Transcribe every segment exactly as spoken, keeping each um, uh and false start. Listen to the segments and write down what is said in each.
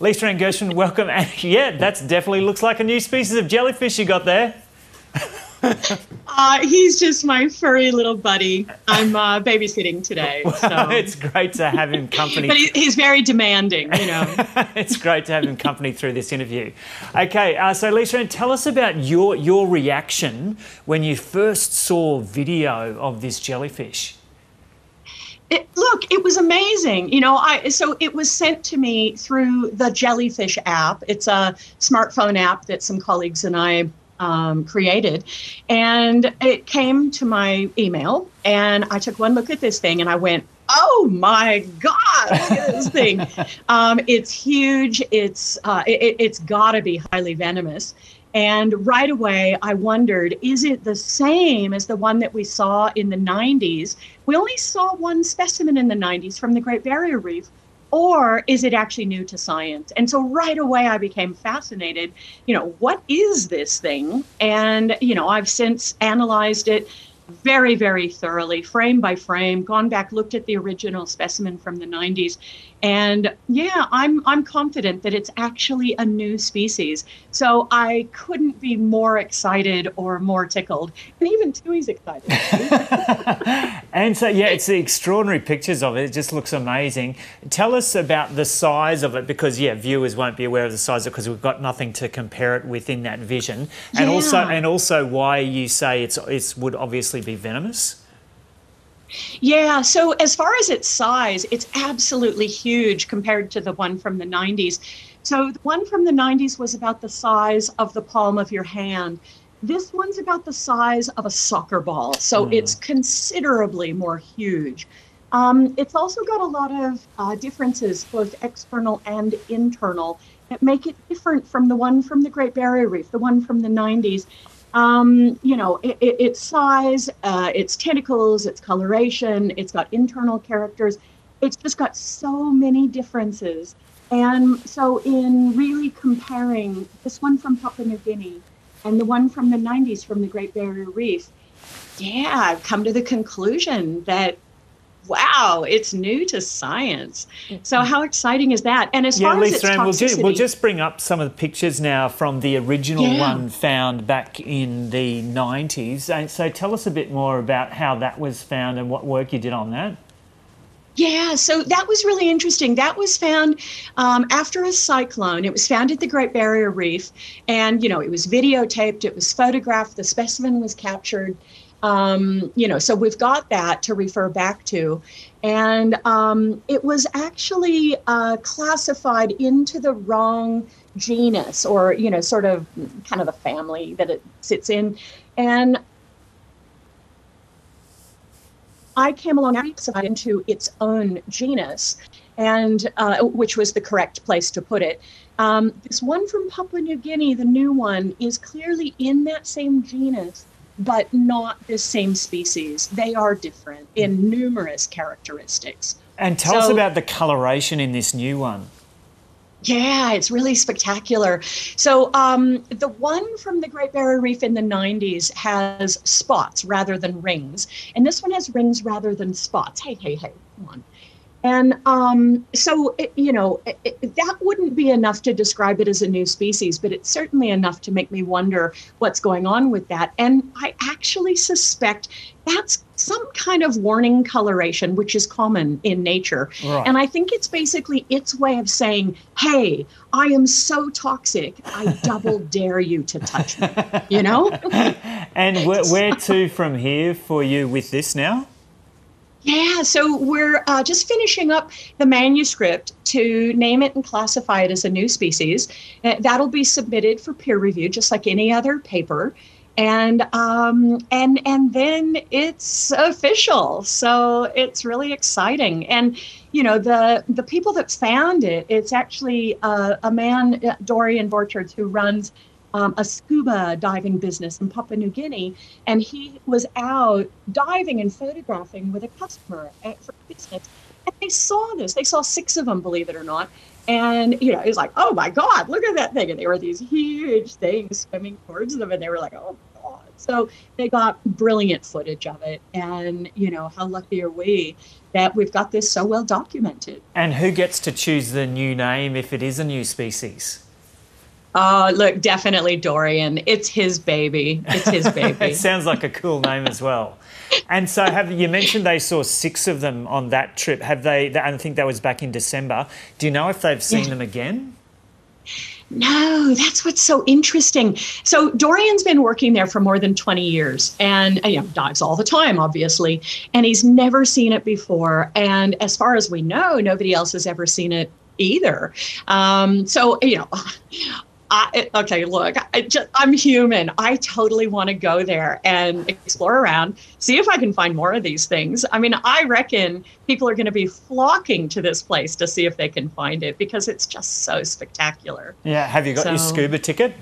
Lisa-Ann Gershwin, welcome. And yeah, that definitely looks like a new species of jellyfish you got there. Uh, he's just my furry little buddy. I'm uh, babysitting today. Well, so. It's great to have him company. But he, he's very demanding, you know. It's great to have him company through this interview. Okay, uh, so Lisa-Ann, tell us about your, your reaction when you first saw video of this jellyfish. It, look, it was amazing. You know, I so it was sent to me through the Jellyfish app. It's a smartphone app that some colleagues and I Um, created, and it came to my email, and I took one look at this thing and I went, oh my God, look at this thing. Um, it's huge. It's uh, it, it's gotta be highly venomous. And right away I wondered, is it the same as the one that we saw in the nineties? We only saw one specimen in the nineties from the Great Barrier Reef. Or is it actually new to science? And so right away I became fascinated, you know, what is this thing? And, you know, I've since analyzed it very, very thoroughly, frame by frame, gone back, looked at the original specimen from the nineties. And yeah, I'm, I'm confident that it's actually a new species. So I couldn't be more excited or more tickled. And even Tui's excited. And so, yeah, it's the extraordinary pictures of it. It just looks amazing. Tell us about the size of it, because, yeah, viewers won't be aware of the size of it because we've got nothing to compare it with in that vision. And yeah. also and also why you say it's it would obviously be venomous. Yeah, so as far as its size, it's absolutely huge compared to the one from the nineties. So the one from the nineties was about the size of the palm of your hand. This one's about the size of a soccer ball, so mm. it's considerably more huge. Um, it's also got a lot of uh, differences, both external and internal, that make it different from the one from the Great Barrier Reef, the one from the nineties. Um, you know, it, it, its size, uh, its tentacles, its coloration, it's got internal characters. It's just got so many differences. And so in really comparing this one from Papua New Guinea and the one from the nineties from the Great Barrier Reef, yeah, I've come to the conclusion that, wow, it's new to science. So how exciting is that? And as yeah, far Lisa as its Ann, toxicity... We'll, do, we'll just bring up some of the pictures now from the original yeah. one found back in the nineties. And so tell us a bit more about how that was found and what work you did on that. Yeah, so that was really interesting. That was found um, after a cyclone. It was found at the Great Barrier Reef. And, you know, it was videotaped, it was photographed, the specimen was captured. Um, you know, so we've got that to refer back to. And um, it was actually uh, classified into the wrong genus or, you know, sort of kind of the family that it sits in. And I came along and classified into its own genus, and uh, which was the correct place to put it. Um, this one from Papua New Guinea, the new one, is clearly in that same genus, but not the same species. They are different in numerous characteristics. And tell so, us about the coloration in this new one. Yeah, it's really spectacular. So um, the one from the Great Barrier Reef in the nineties has spots rather than rings. And this one has rings rather than spots. Hey, hey, hey, come on. And um, so, it, you know, it, it, that wouldn't be enough to describe it as a new species, but it's certainly enough to make me wonder what's going on with that. And I actually suspect that's some kind of warning coloration, which is common in nature. Right. And I think it's basically its way of saying, hey, I am so toxic, I double dare you to touch me, you know? And wh where to from here for you with this now? Yeah, so we're uh, just finishing up the manuscript to name it and classify it as a new species. Uh, that'll be submitted for peer review, just like any other paper. And um, and and then it's official, so it's really exciting. And you know, the the people that found it, it's actually uh, a man, uh, Dorian Vorchards, who runs Um, a scuba diving business in Papua New Guinea, and he was out diving and photographing with a customer at, for a business, and they saw this. They saw six of them, believe it or not, and you know, it was like, oh my God, look at that thing, and they were these huge things swimming towards them, and they were like, oh God, So they got brilliant footage of it. And, you know, how lucky are we that we've got this so well documented. And who gets to choose the new name if it is a new species? Oh, look, definitely Dorian. It's his baby. It's his baby. It sounds like a cool name as well. And so have you mentioned they saw six of them on that trip. Have they, I think that was back in December. Do you know if they've seen yeah. them again? No, that's what's so interesting. So Dorian's been working there for more than twenty years and, you know, dives all the time, obviously, and he's never seen it before. And as far as we know, nobody else has ever seen it either. Um, so, you know, I, okay, look, I just, I'm human. I totally want to go there and explore around, see if I can find more of these things. I mean, I reckon people are going to be flocking to this place to see if they can find it because it's just so spectacular. Yeah. Have you got so, your scuba ticket?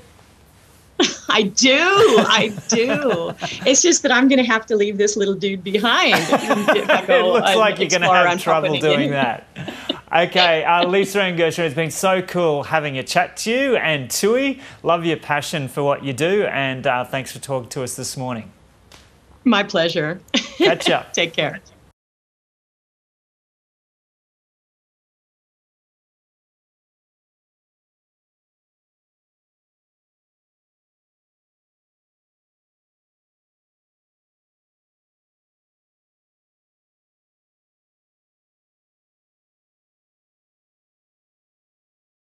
I do. I do. It's just that I'm going to have to leave this little dude behind. If I go, it looks like you're going to have trouble doing that. Okay, uh, Lisa-Ann Gershwin, it's been so cool having a chat to you and Tui. Love your passion for what you do and uh, thanks for talking to us this morning. My pleasure. Catch up. Take care.